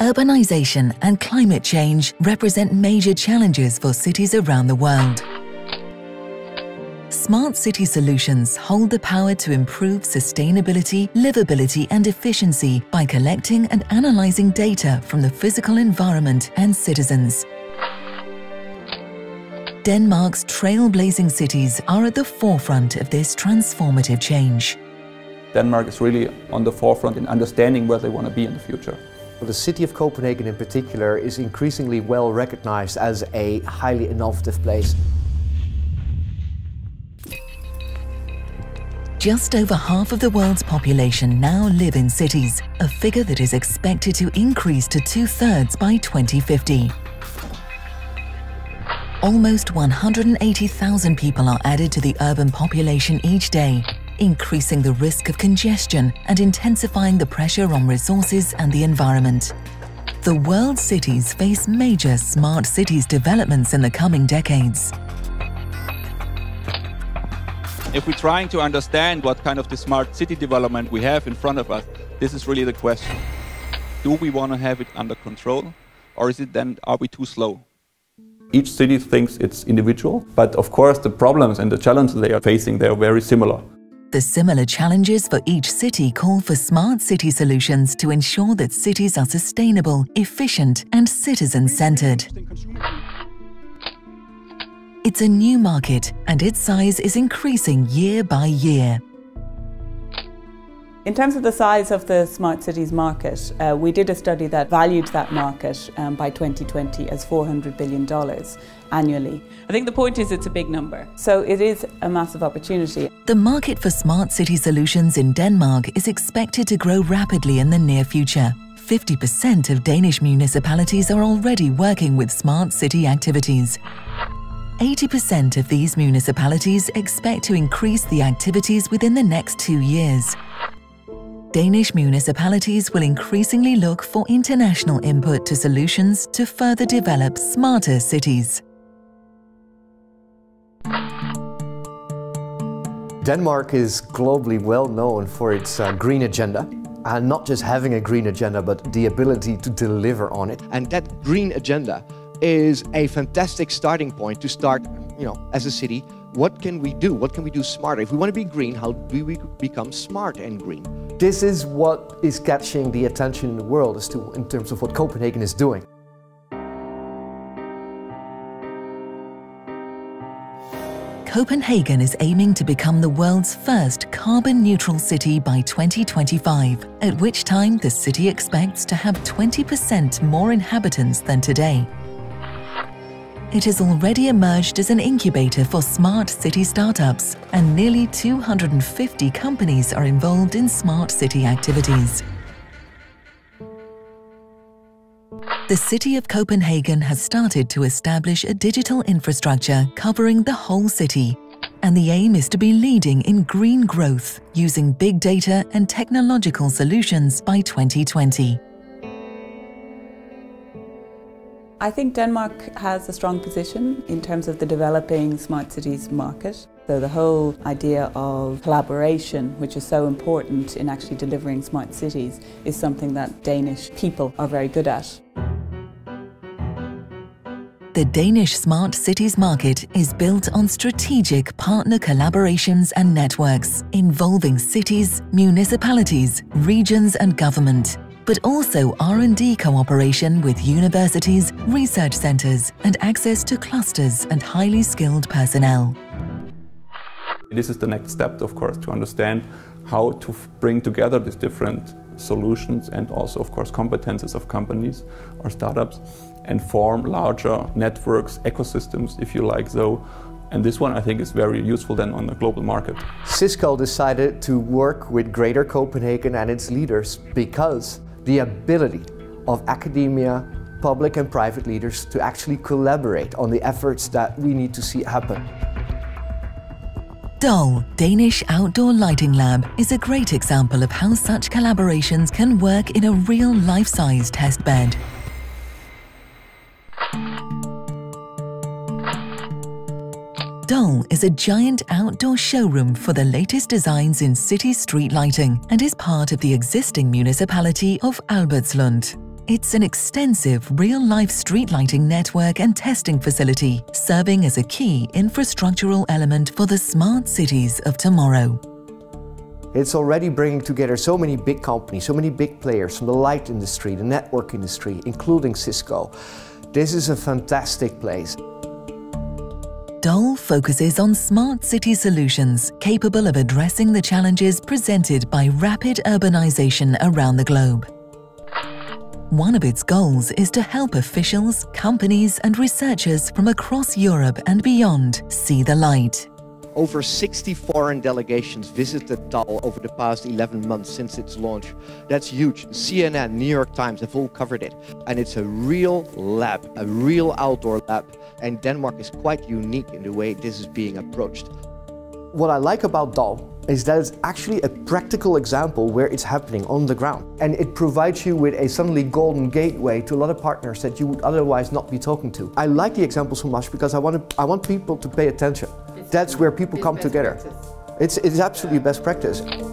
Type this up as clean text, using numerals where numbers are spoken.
urbanization and climate change represent major challenges for cities around the world. Smart city solutions hold the power to improve sustainability, livability and efficiency by collecting and analyzing data from the physical environment and citizens. Denmark's trailblazing cities are at the forefront of this transformative change. Denmark is really on the forefront in understanding where they want to be in the future. The city of Copenhagen in particular is increasingly well recognized as a highly innovative place. Just over half of the world's population now live in cities, a figure that is expected to increase to two-thirds by 2050. Almost 180,000 people are added to the urban population each day, increasing the risk of congestion and intensifying the pressure on resources and the environment. The world's cities face major smart cities developments in the coming decades. If we're trying to understand what kind of the smart city development we have in front of us, this is really the question. Do we want to have it under control, or is it then, are we too slow? Each city thinks it's individual, but of course the problems and the challenges they are facing, they are very similar. The similar challenges for each city call for smart city solutions to ensure that cities are sustainable, efficient and citizen-centered. It's a new market and its size is increasing year by year. In terms of the size of the smart cities market, we did a study that valued that market by 2020 as $400 billion annually. I think the point is it's a big number, so it is a massive opportunity. The market for smart city solutions in Denmark is expected to grow rapidly in the near future. 50% of Danish municipalities are already working with smart city activities. 80% of these municipalities expect to increase the activities within the next 2 years. Danish municipalities will increasingly look for international input to solutions to further develop smarter cities. Denmark is globally well known for its green agenda, and not just having a green agenda, but the ability to deliver on it. And that green agenda is a fantastic starting point to start, as a city, what can we do? What can we do smarter? If we want to be green, how do we become smart and green? This is what is catching the attention in the world as to in terms of what Copenhagen is doing. Copenhagen is aiming to become the world's first carbon-neutral city by 2025, at which time the city expects to have 20% more inhabitants than today. It has already emerged as an incubator for smart city startups, and nearly 250 companies are involved in smart city activities. The city of Copenhagen has started to establish a digital infrastructure covering the whole city, and the aim is to be leading in green growth using big data and technological solutions by 2020. I think Denmark has a strong position in terms of the developing smart cities market. So the whole idea of collaboration, which is so important in actually delivering smart cities, is something that Danish people are very good at. The Danish smart cities market is built on strategic partner collaborations and networks involving cities, municipalities, regions and government, but also R&D cooperation with universities, research centers, and access to clusters and highly skilled personnel. This is the next step, of course, to understand how to bring together these different solutions and also, of course, competences of companies or startups and form larger networks, ecosystems, if you like, so. And this one, I think, is very useful then on the global market. Cisco decided to work with Greater Copenhagen and its leaders because the ability of academia, public and private leaders to actually collaborate on the efforts that we need to see happen. DOLL, Danish Outdoor Lighting Lab, is a great example of how such collaborations can work in a real life-size test bed. DOLL is a giant outdoor showroom for the latest designs in city street lighting and is part of the existing municipality of Albertslund. It's an extensive real-life street lighting network and testing facility, serving as a key infrastructural element for the smart cities of tomorrow. It's already bringing together so many big companies, so many big players from the light industry, the network industry, including Cisco. This is a fantastic place. DOLL focuses on smart city solutions capable of addressing the challenges presented by rapid urbanization around the globe. One of its goals is to help officials, companies and researchers from across Europe and beyond see the light. Over 60 foreign delegations visited DOLL over the past 11 months since its launch. That's huge. CNN, New York Times have all covered it. And it's a real lab, a real outdoor lab. And Denmark is quite unique in the way this is being approached. What I like about DOLL is that it's actually a practical example where it's happening on the ground. And it provides you with a suddenly golden gateway to a lot of partners that you would otherwise not be talking to. I like the example so much because I want people to pay attention. That's where people come together. It's absolutely best practice.